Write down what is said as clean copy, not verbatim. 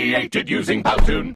Created using Powtoon.